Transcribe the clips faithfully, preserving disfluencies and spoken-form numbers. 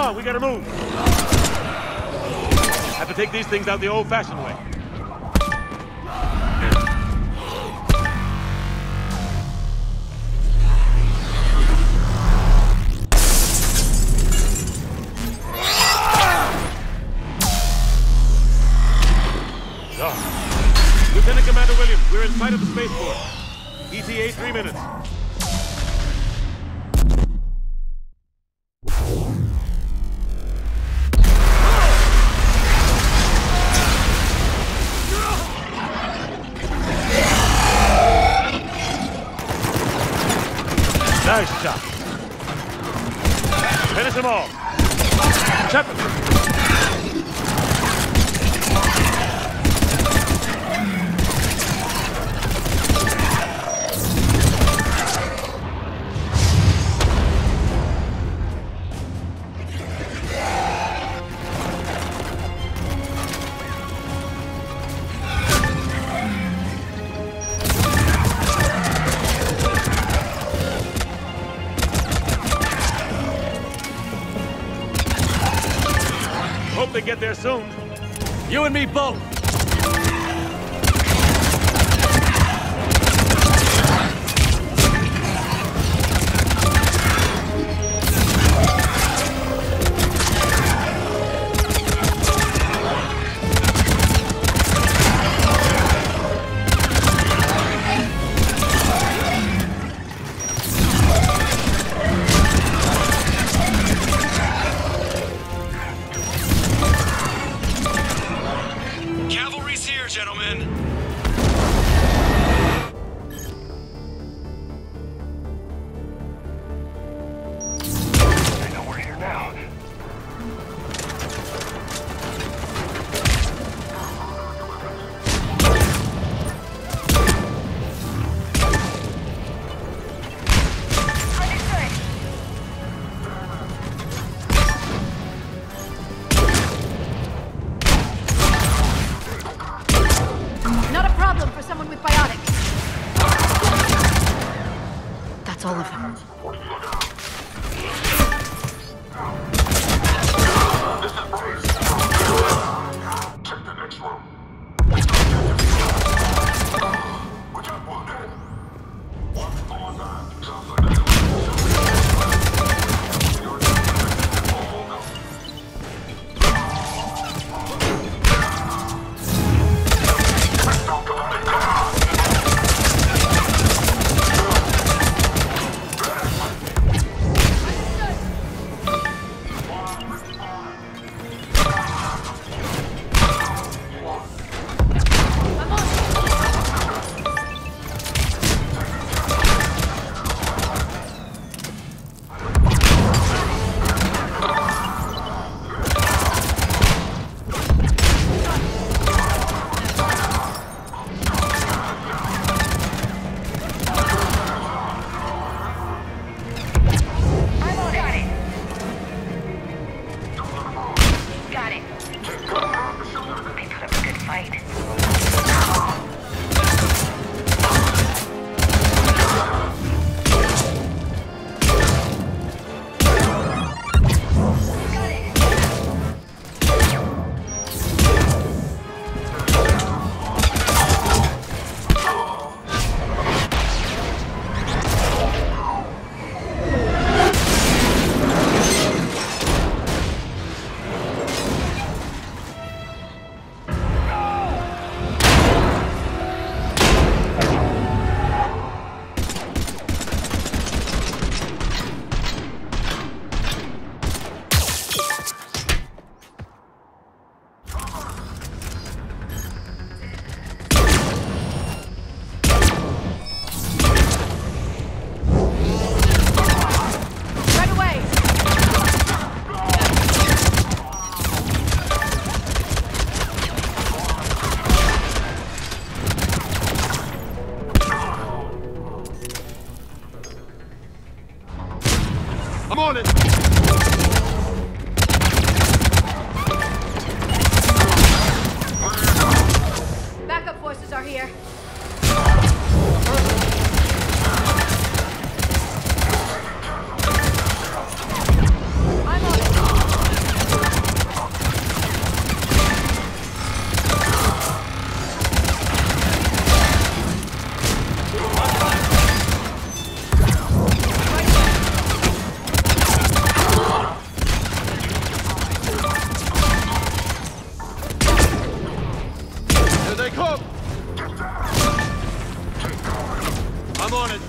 on, we gotta move. Have to take these things out the old-fashioned way. So, Lieutenant Commander Williams, we're in sight of the spaceport. E T A three minutes. Nice shot. Finish them all. Shepherd. They get there soon. You and me both. All of them. Take the next room. We got one dead. One on that. Sounds like backup forces are here. I'm on it. on it.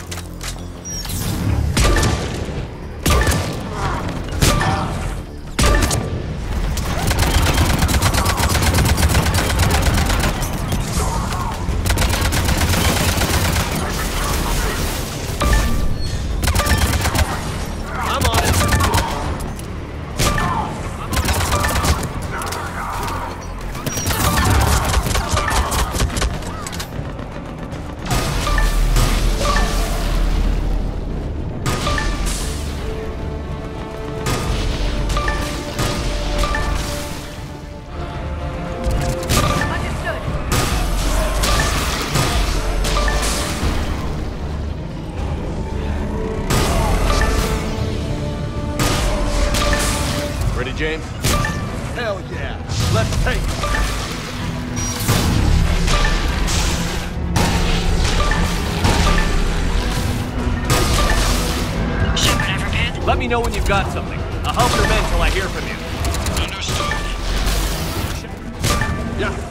James? Hell yeah! Let's take it! Shepherd, I prepared. Let me know when you've got something. I'll help your men till I hear from you. Understood. Yeah.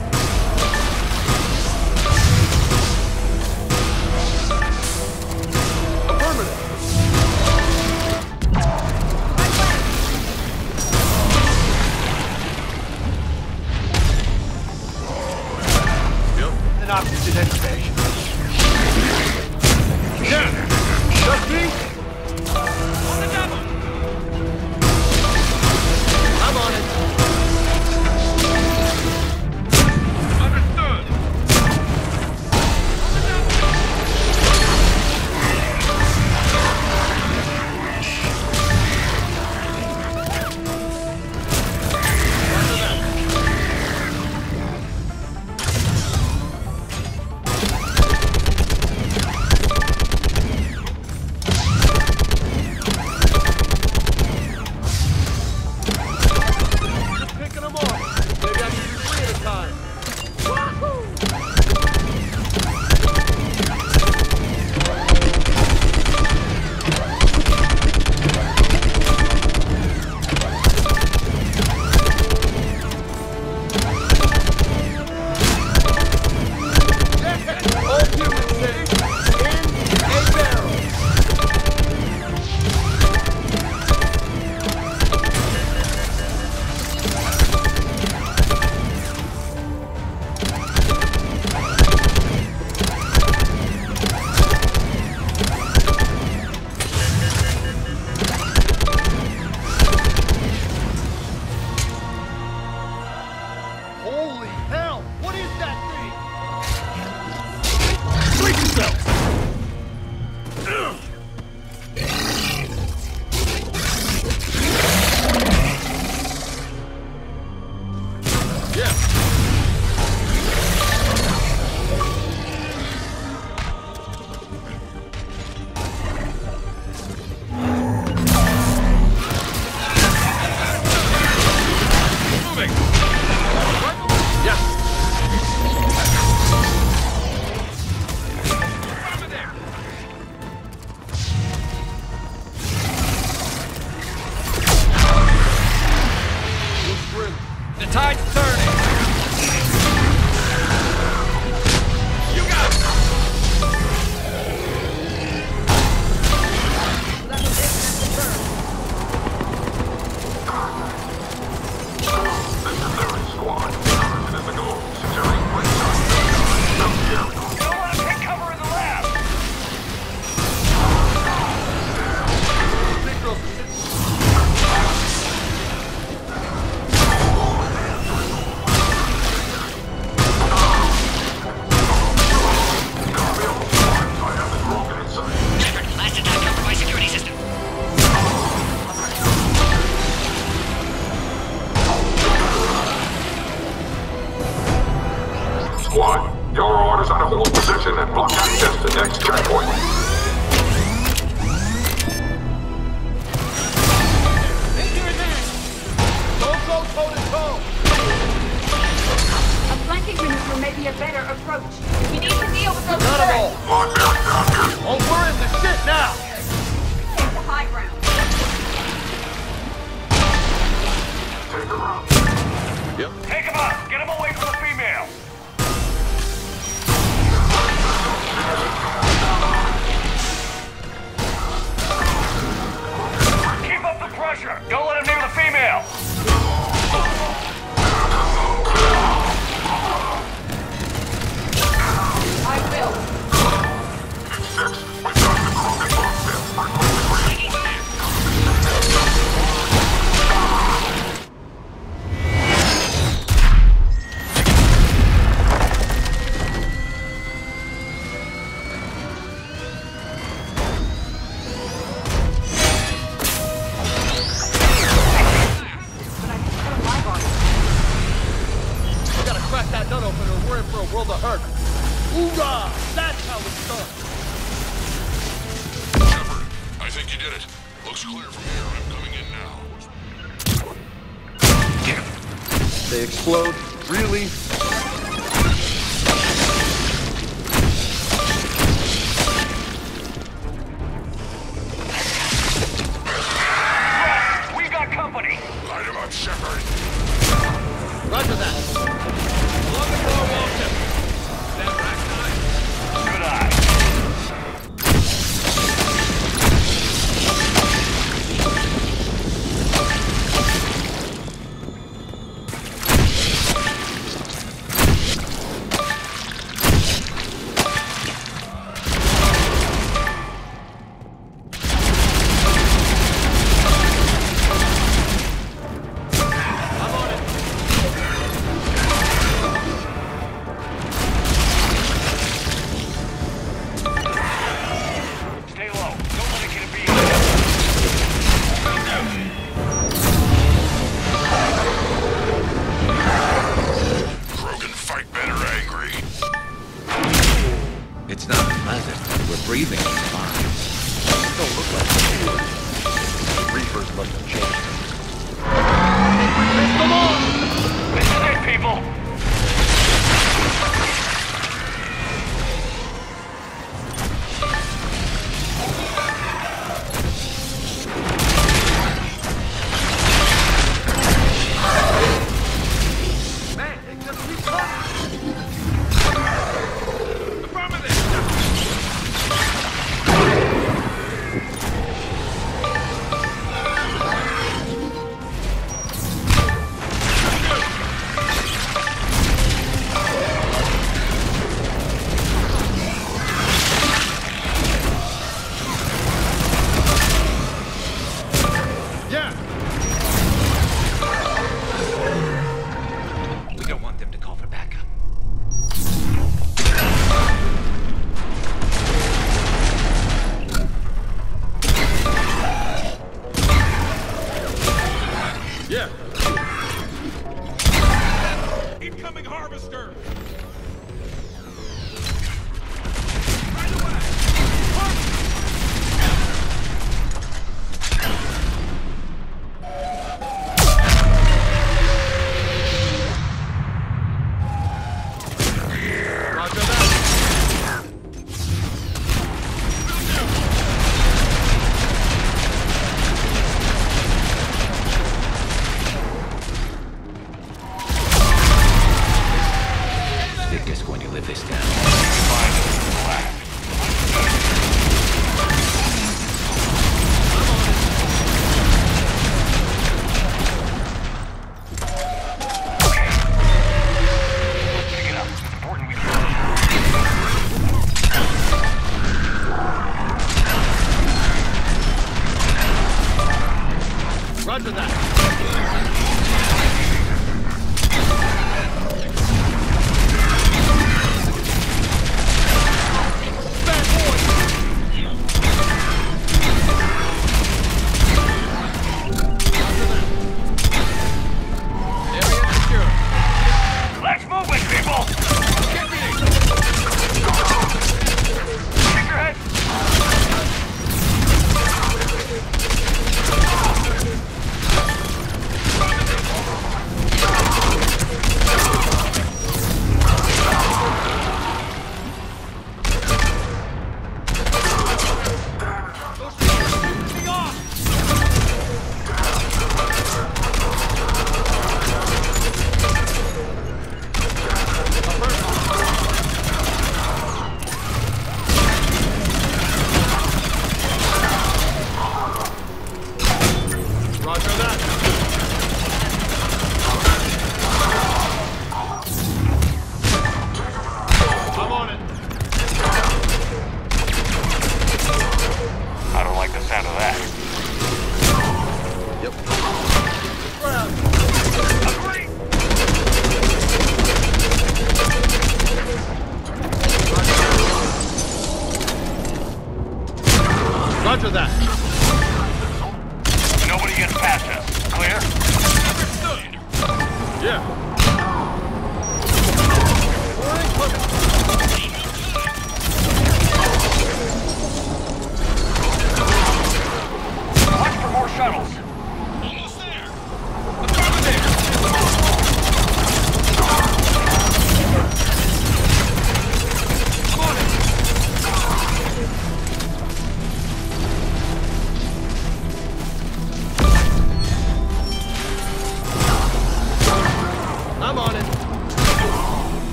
Get him away from the female! did it. Looks clear from here. I'm coming in now. Damn it. They explode? Really? We got company. Light him up, Shepherd. Roger that. Along the floor wall, Shepherd. That rack time. Good eye.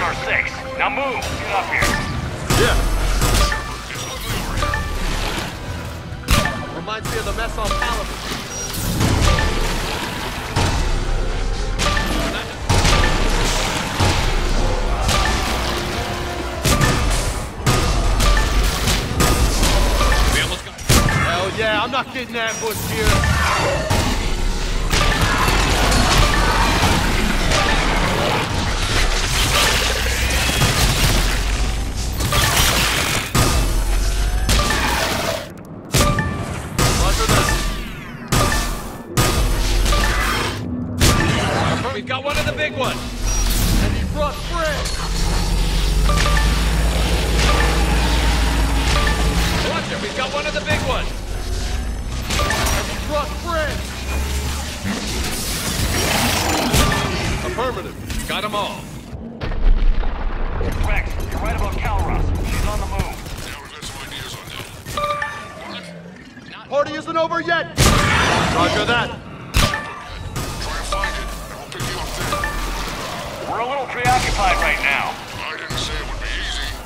down our six. Now move. Get up here. Yeah. Reminds me of the mess on Palaven. Yeah, I'm not getting ambushed here. Roger this. We've got one of the big ones. And he brought friends. Roger, we've got one of the big ones. Affirmative. Got them all. Rex, you're right about Calros. She's on the move. Now we've got some ideas on that. Party isn't over yet! Roger that. Try and find it, and we'll pick you up there. We're a little preoccupied right now. I didn't say it would be easy.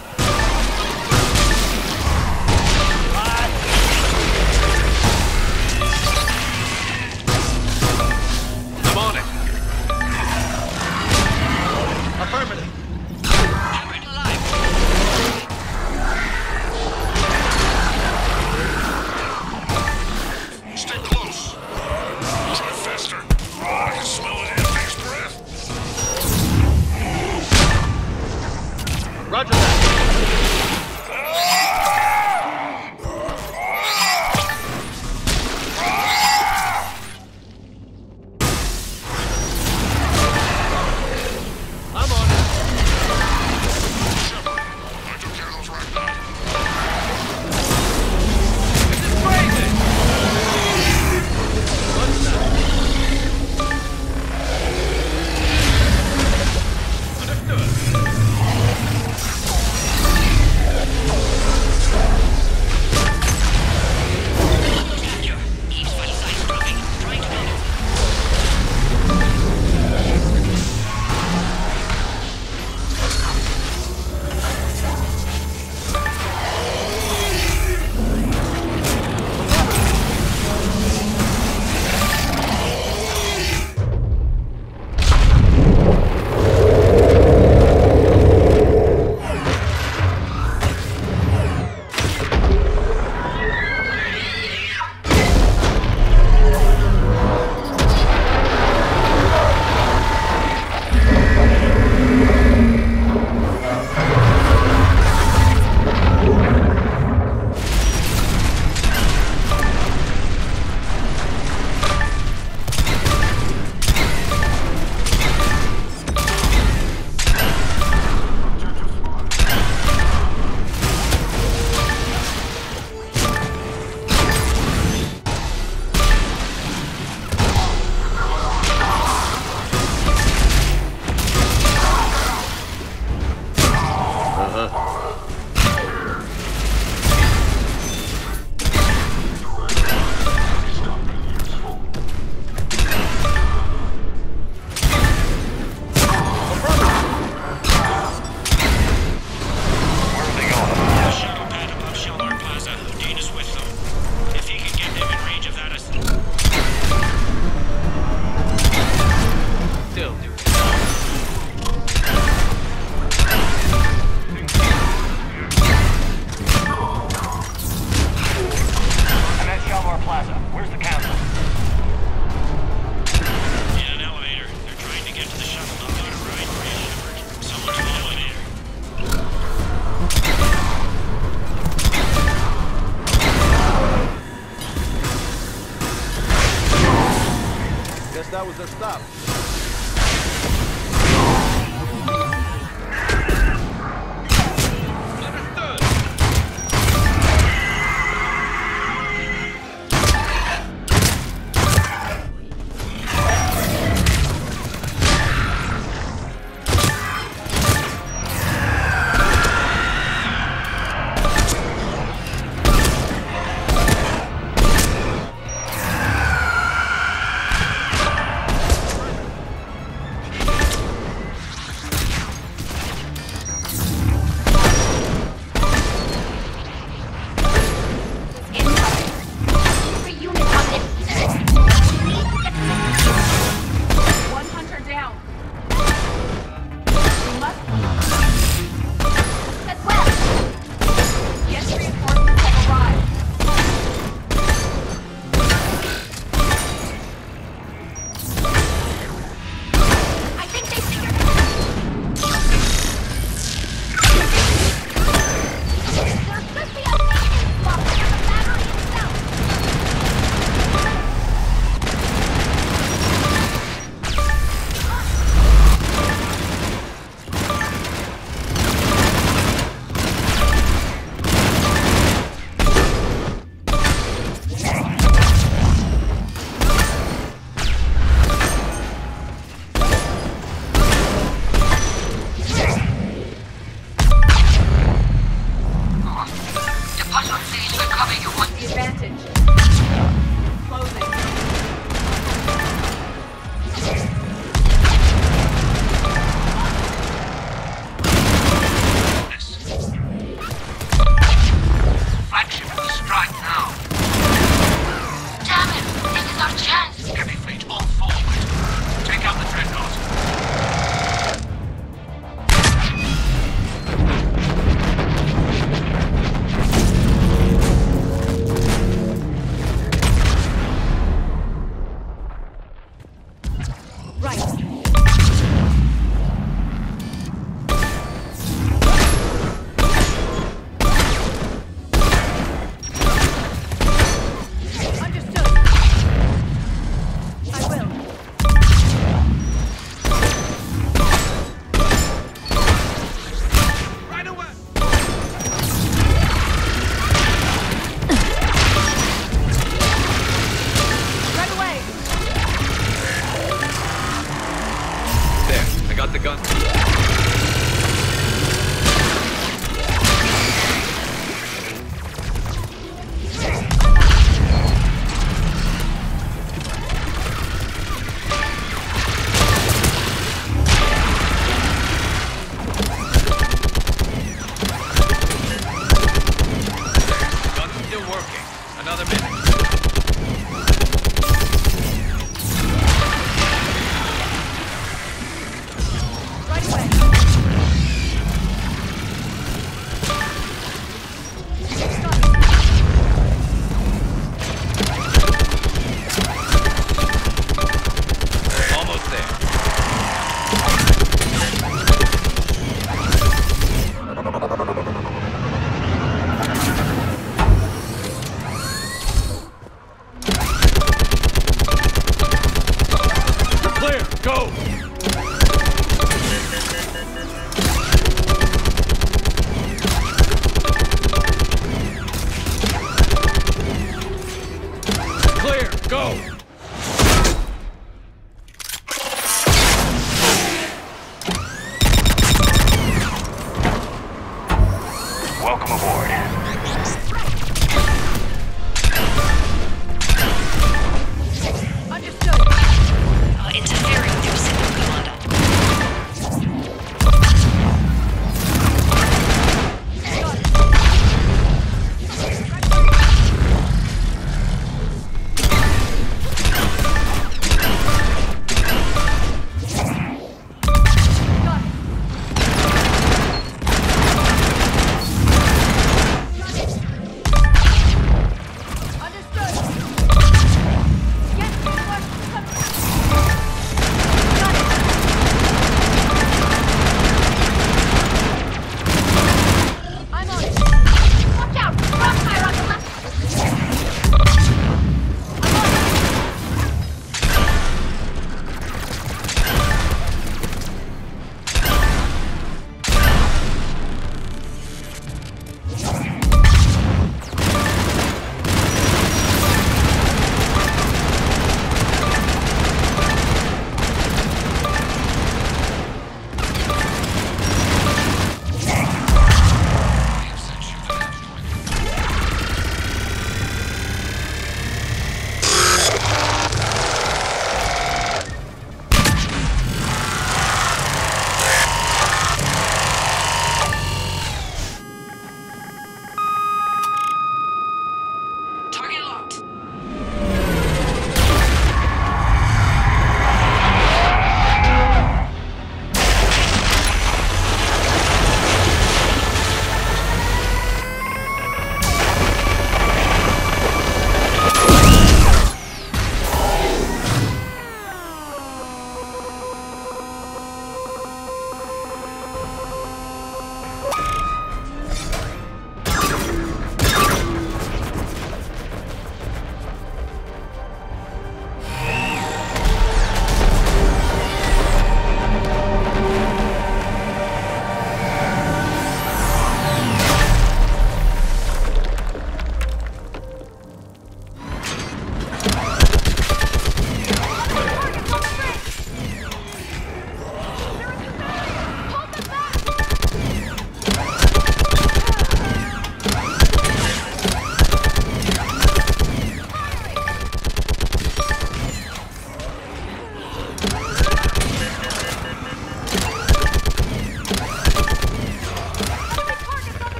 That was their stop.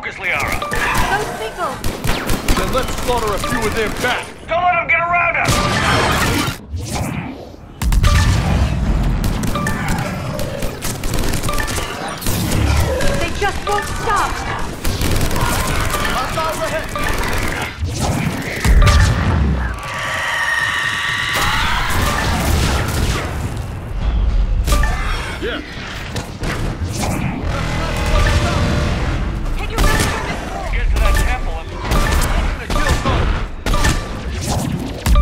focus, Liara. Those people! Then let's slaughter a few of them back! Don't let them get around us! Just won't stop! Hostile overhead! Yeah! Take your run from this door! Get to that temple and open the kill zone! Let's get you into that temple.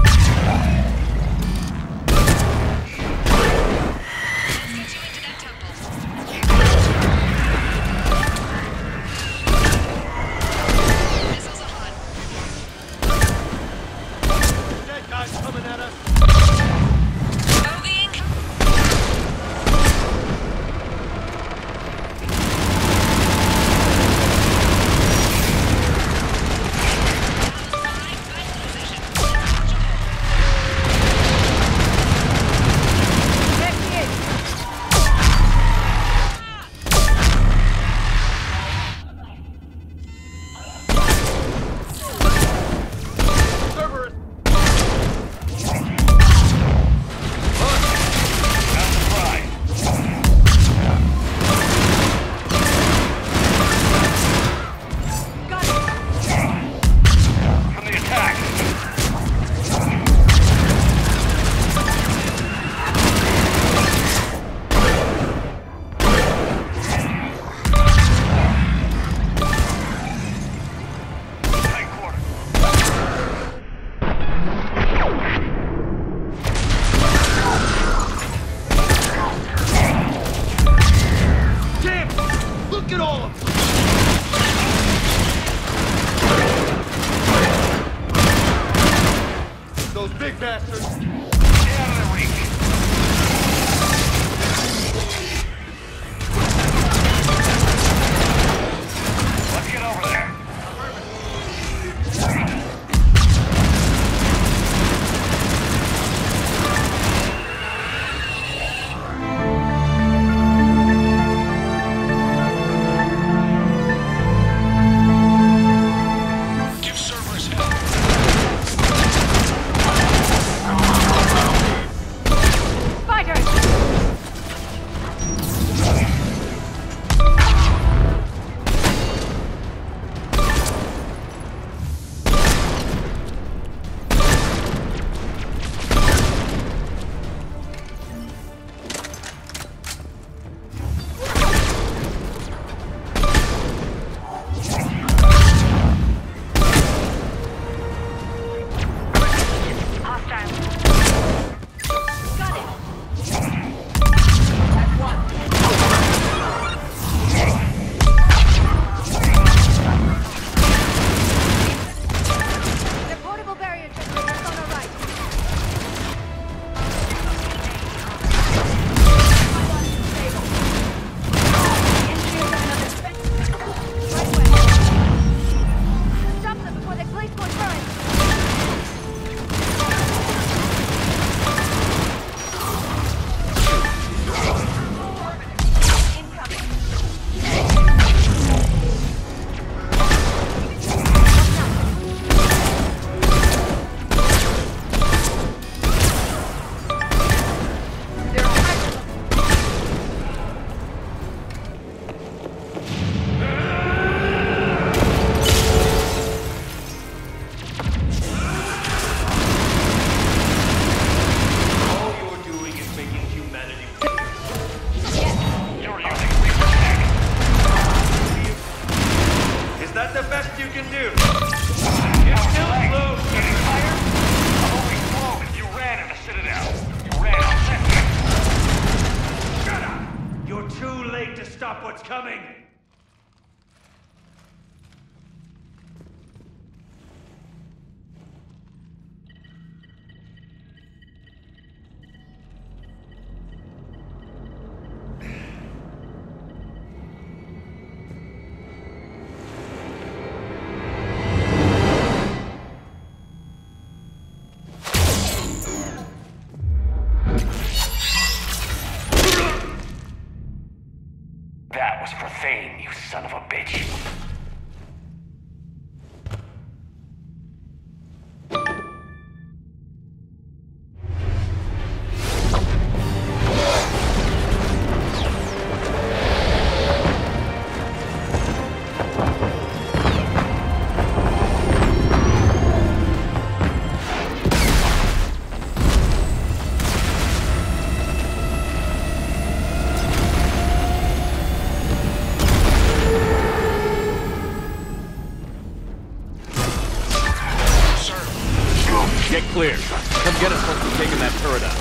clear. Come get us once we've taken that turret out.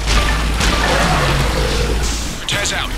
Taz out.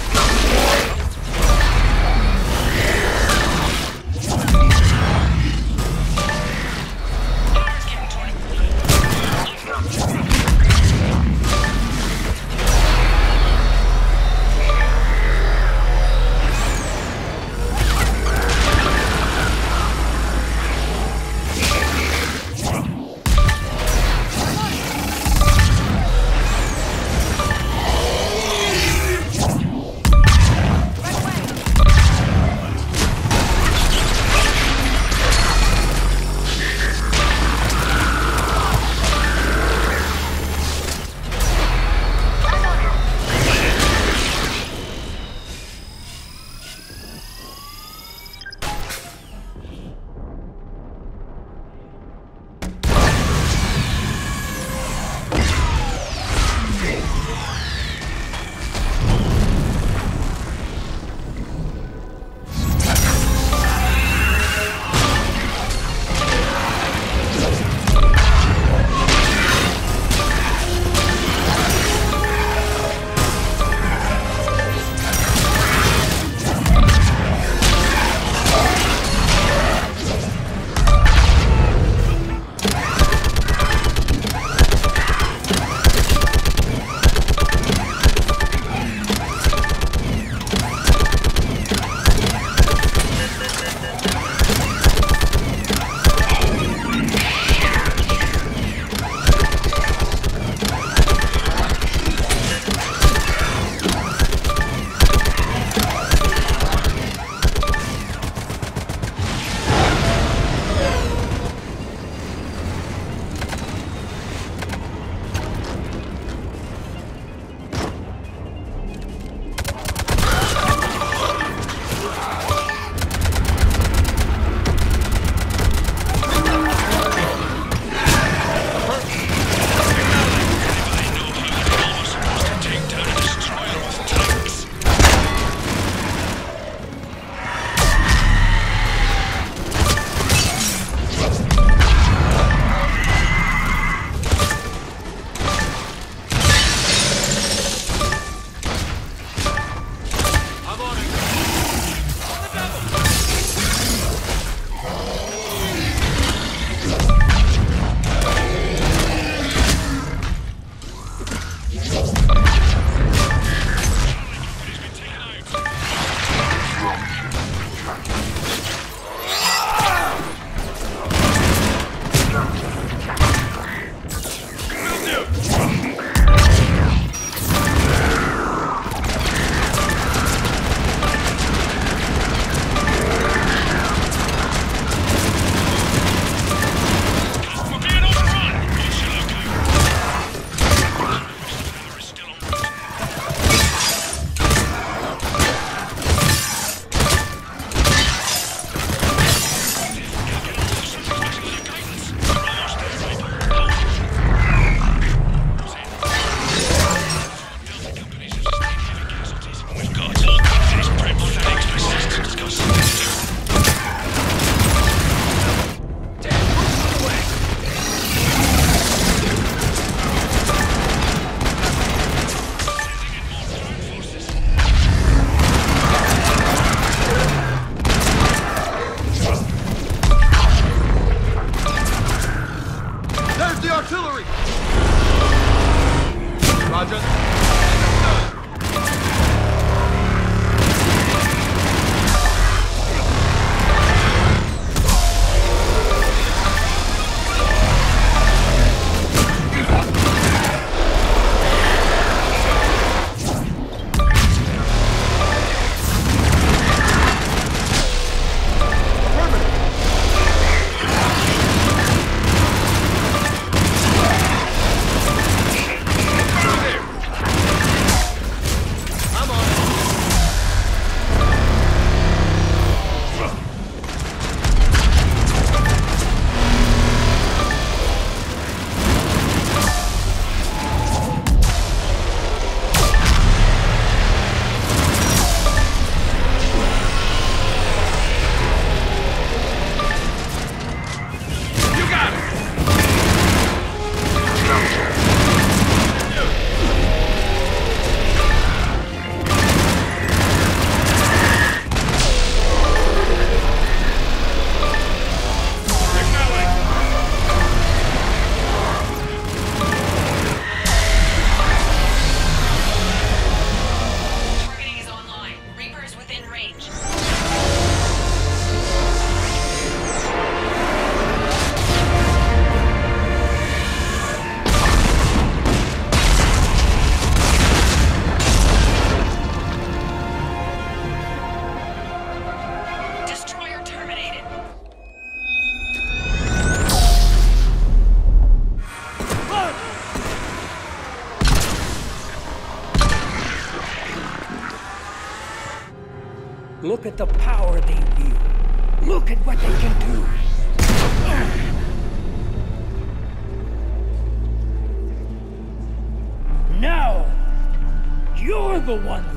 Look at the power they wield. Look at what they can do. Now, you're the one